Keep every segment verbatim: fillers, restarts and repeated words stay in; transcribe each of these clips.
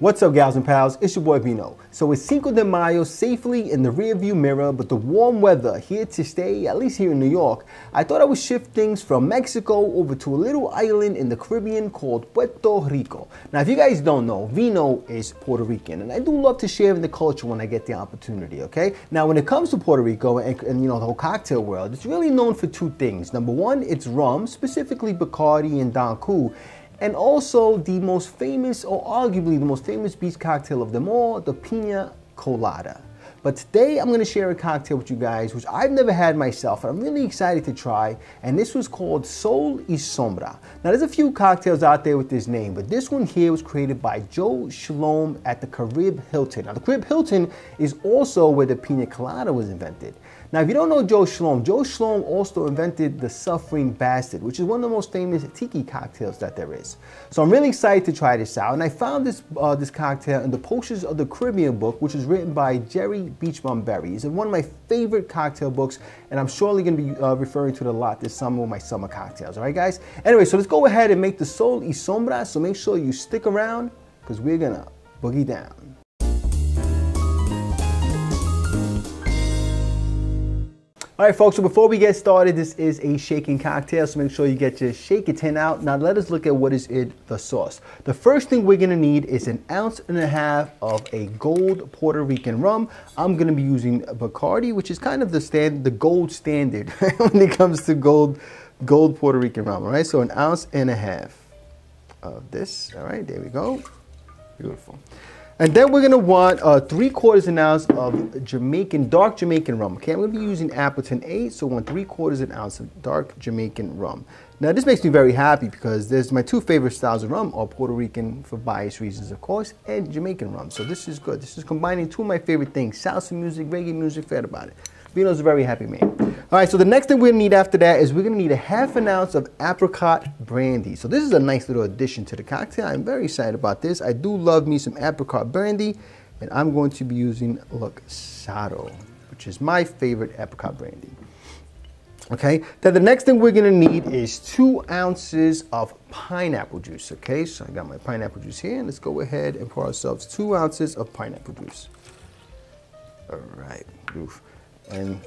What's up, gals and pals? It's your boy Vino. So it's Cinco de Mayo safely in the rearview mirror, but the warm weather here to stay, at least here in New York. I thought I would shift things from Mexico over to a little island in the Caribbean called Puerto Rico. Now, if you guys don't know, Vino is Puerto Rican, and I do love to share in the culture when I get the opportunity, okay? Now, when it comes to Puerto Rico and, and you know, the whole cocktail world, it's really known for two things. Number one, it's rum, specifically Bacardi and Don Q. And also the most famous, or arguably the most famous beach cocktail of them all, the Piña Colada. But today I'm gonna share a cocktail with you guys, which I've never had myself, and I'm really excited to try. And this was called Sol y Sombra. Now there's a few cocktails out there with this name, but this one here was created by Joe Scialom at the Carib Hilton. Now the Carib Hilton is also where the Piña Colada was invented. Now if you don't know Joe Scialom, Joe Scialom also invented the Suffering Bastard, which is one of the most famous tiki cocktails that there is. So I'm really excited to try this out. And I found this, uh, this cocktail in the Potions of the Caribbean book, which is written by Jerry Beach Bum Berry. It's one of my favorite cocktail books, and I'm surely going to be uh, referring to it a lot this summer with my summer cocktails. All right, guys? Anyway, so let's go ahead and make the Sol y Sombra, so make sure you stick around because we're going to boogie down. All right, folks, so before we get started, this is a shaken cocktail, so make sure you get your shaker tin out. Now, let us look at what is in the sauce. The first thing we're gonna need is an ounce and a half of a gold Puerto Rican rum. I'm gonna be using Bacardi, which is kind of the stand, the gold standard when it comes to gold, gold Puerto Rican rum, all right? So an ounce and a half of this, all right, there we go, beautiful. And then we're gonna want uh, three quarters an ounce of Jamaican, dark Jamaican rum. Okay, I'm gonna be using Appleton A, so I want three quarters an ounce of dark Jamaican rum. Now this makes me very happy because there's my two favorite styles of rum are Puerto Rican for bias reasons, of course, and Jamaican rum. So this is good. This is combining two of my favorite things, salsa music, reggae music, forget about it. Vino's a very happy man. All right, so the next thing we're gonna need after that is we're gonna need a half an ounce of apricot brandy. So this is a nice little addition to the cocktail. I'm very excited about this. I do love me some apricot brandy, and I'm going to be using Luxardo, which is my favorite apricot brandy. Okay, then the next thing we're gonna need is two ounces of pineapple juice, okay? So I got my pineapple juice here, and let's go ahead and pour ourselves two ounces of pineapple juice. All right, oof. And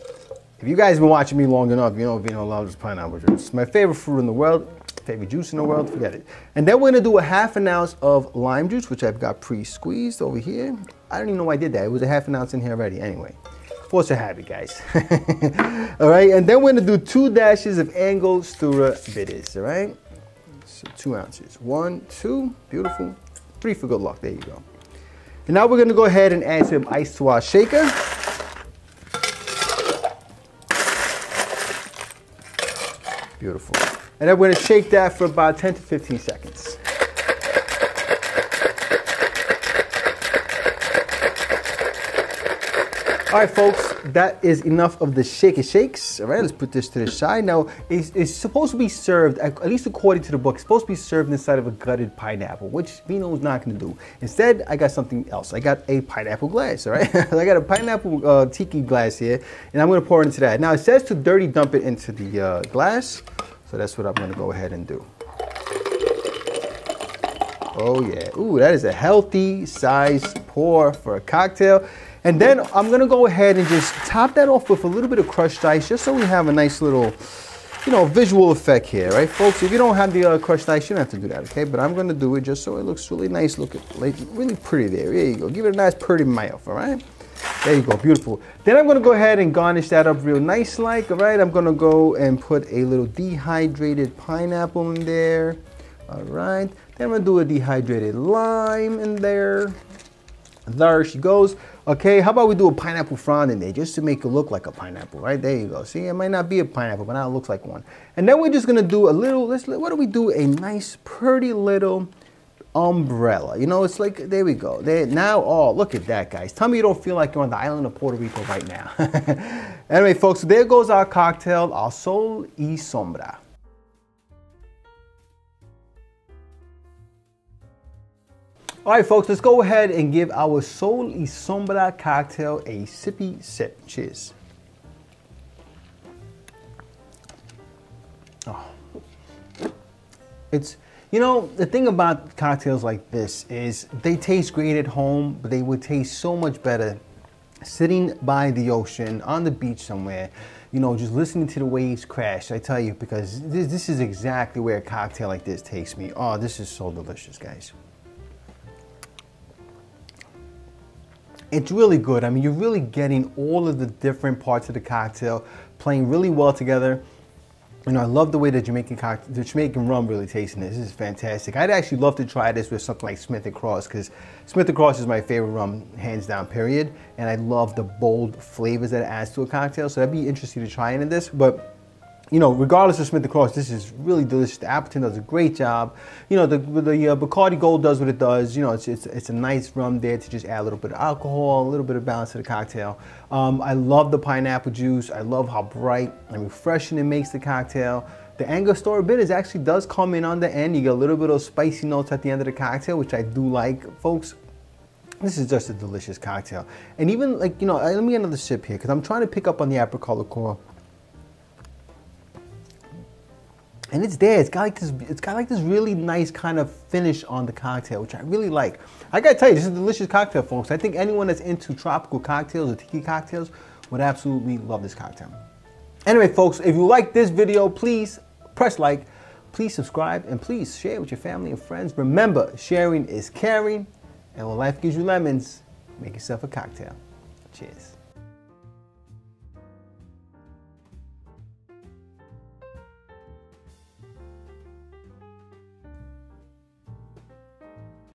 if you guys have been watching me long enough, you know Vino loves pineapple juice. It's my favorite fruit in the world, favorite juice in the world, forget it. And then we're gonna do a half an ounce of lime juice, which I've got pre-squeezed over here. I don't even know why I did that. It was a half an ounce in here already anyway. Force of habit, guys. All right, and then we're gonna do two dashes of Angostura Bitters, all right? So two ounces, one, two, beautiful. Three for good luck, there you go. And now we're gonna go ahead and add some ice to our shaker. Beautiful. And then we're gonna shake that for about ten to fifteen seconds. All right, folks, that is enough of the shaker shakes. All right, let's put this to the side. Now, it's, it's supposed to be served, at least according to the book, it's supposed to be served inside of a gutted pineapple, which Vino's not gonna do. Instead, I got something else. I got a pineapple glass, all right? I got a pineapple uh, tiki glass here, and I'm gonna pour it into that. Now, it says to dirty dump it into the uh, glass. So that's what I'm gonna go ahead and do. Oh yeah, ooh, that is a healthy size pour for a cocktail. And then I'm gonna go ahead and just top that off with a little bit of crushed ice, just so we have a nice little, you know, visual effect here, right, folks? If you don't have the uh, crushed ice, you don't have to do that, okay? But I'm gonna do it just so it looks really nice looking, like really pretty there. There you go, give it a nice pretty mouth, all right? There you go, beautiful. Then I'm gonna go ahead and garnish that up real nice like, all right? I'm gonna go and put a little dehydrated pineapple in there, all right? Then I'm gonna do a dehydrated lime in there. There she goes. Okay, how about we do a pineapple frond in there just to make it look like a pineapple, right? There you go. See, it might not be a pineapple, but now it looks like one. And then we're just gonna do a little, let's, what do we do? A nice, pretty little umbrella. You know, it's like, there we go. There, now, oh, look at that, guys. Tell me you don't feel like you're on the island of Puerto Rico right now. Anyway, folks, so there goes our cocktail, our Sol y Sombra. All right, folks, let's go ahead and give our Sol y Sombra cocktail a sippy sip. Cheers. Oh. It's, You know, the thing about cocktails like this is they taste great at home, but they would taste so much better sitting by the ocean, on the beach somewhere, you know, just listening to the waves crash, I tell you, because this, this is exactly where a cocktail like this takes me. Oh, this is so delicious, guys. It's really good. I mean, you're really getting all of the different parts of the cocktail playing really well together. You know, I love the way the Jamaican cocktail, the Jamaican rum really tastes in this. This is fantastic. I'd actually love to try this with something like Smith and Cross, because Smith and Cross is my favorite rum, hands down, period. And I love the bold flavors that it adds to a cocktail. So that'd be interesting to try in this. But, you know, regardless of Smith and Cross, this is really delicious. The Appleton does a great job. You know, the, the uh, Bacardi Gold does what it does. You know, it's, it's, it's a nice rum there to just add a little bit of alcohol, a little bit of balance to the cocktail. Um, I love the pineapple juice. I love how bright and refreshing it makes the cocktail. The Angostura Bitters actually does come in on the end. You get a little bit of spicy notes at the end of the cocktail, which I do like, folks. This is just a delicious cocktail. And even, like, you know, let me get another sip here, because I'm trying to pick up on the apricot liqueur. And it's there. It's got like this. It's got like this really nice kind of finish on the cocktail, which I really like. I gotta tell you, this is a delicious cocktail, folks. I think anyone that's into tropical cocktails or tiki cocktails would absolutely love this cocktail. Anyway, folks, if you like this video, please press like, please subscribe, and please share with your family and friends. Remember, sharing is caring, and when life gives you lemons, make yourself a cocktail. Cheers.